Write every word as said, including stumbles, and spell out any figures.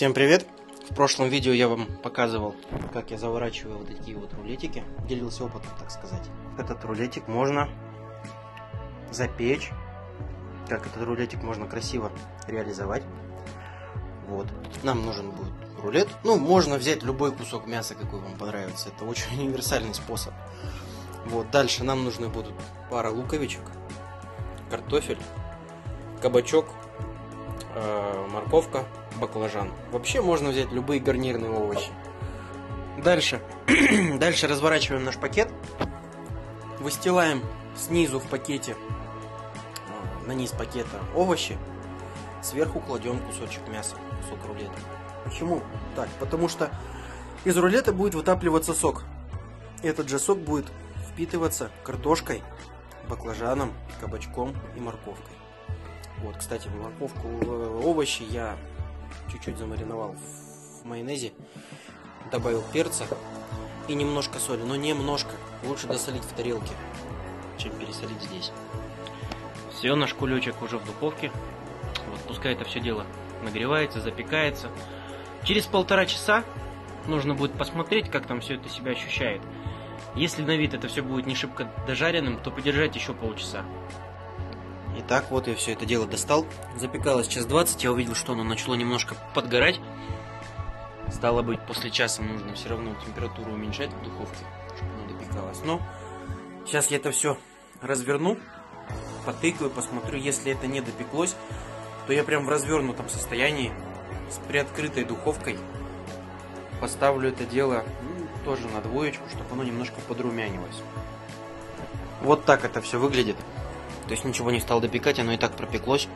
Всем привет! В прошлом видео я вам показывал, как я заворачиваю вот такие вот рулетики. Делился опытом, так сказать. Этот рулетик можно запечь. Как этот рулетик можно красиво реализовать. Вот. Нам нужен будет рулет. Ну, можно взять любой кусок мяса, какой вам понравится. Это очень универсальный способ. Вот. Дальше нам нужны будут пара луковичек, картофель, кабачок, морковка, баклажан. Вообще можно взять любые гарнирные овощи. Дальше дальше разворачиваем наш пакет, выстилаем снизу в пакете, на низ пакета, овощи, сверху кладем кусочек мяса, кусок рулета. Почему так? Потому что из рулета будет вытапливаться сок. Этот же сок будет впитываться картошкой, баклажаном, кабачком и морковкой. Вот, кстати, морковку, овощи я чуть-чуть замариновал в майонезе, добавил перца и немножко соли, но немножко, лучше досолить в тарелке, чем пересолить здесь. Все, наш кулечек уже в духовке, вот, пускай это все дело нагревается, запекается. Через полтора часа нужно будет посмотреть, как там все это себя ощущает. Если на вид это все будет не шибко дожаренным, то подержать еще полчаса. Итак, вот я все это дело достал. Запекалось час двадцать, я увидел, что оно начало немножко подгорать. Стало быть, после часа нужно все равно температуру уменьшать в духовке, чтобы оно допекалось. Но сейчас я это все разверну, потыкаю, посмотрю. Если это не допеклось, то я прям в развернутом состоянии, с приоткрытой духовкой, поставлю это дело, ну, тоже на двоечку, чтобы оно немножко подрумянилось. Вот так это все выглядит. То есть ничего не стал допекать, оно и так пропеклось.